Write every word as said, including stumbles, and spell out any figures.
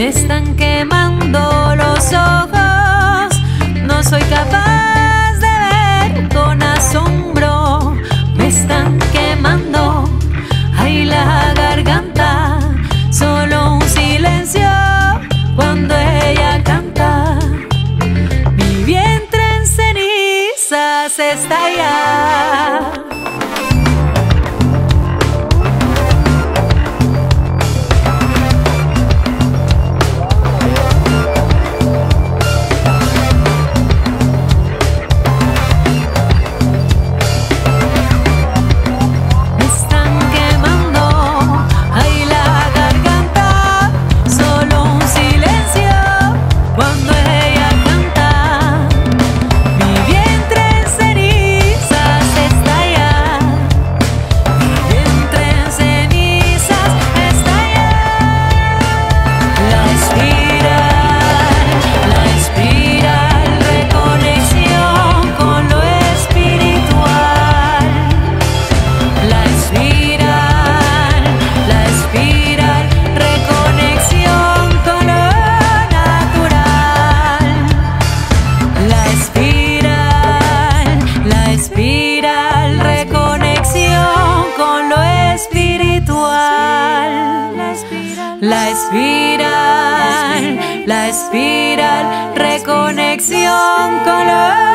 Me están quemando los ojos, no soy capaz de ver con asombro. Me están quemando, ay, la garganta, solo un silencio cuando ella canta. Mi vientre en cenizas está ya. La espiral, la espiral, reconexión con lo